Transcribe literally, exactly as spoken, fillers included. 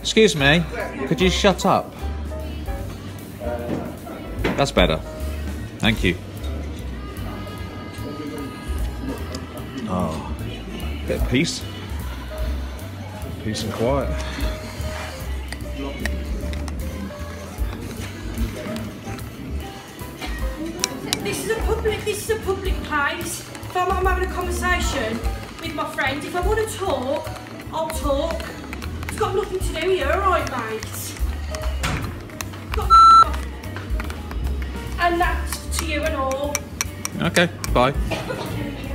Excuse me, could you shut up? That's better. Thank you. Oh, a bit of peace. Peace and quiet. This is a public, this is a public place. If I'm, I'm having a conversation with my friend, if I want to talk, I'll talk. It's got nothing to do with you, alright mate? Got off. And that's to you and all. Okay, bye.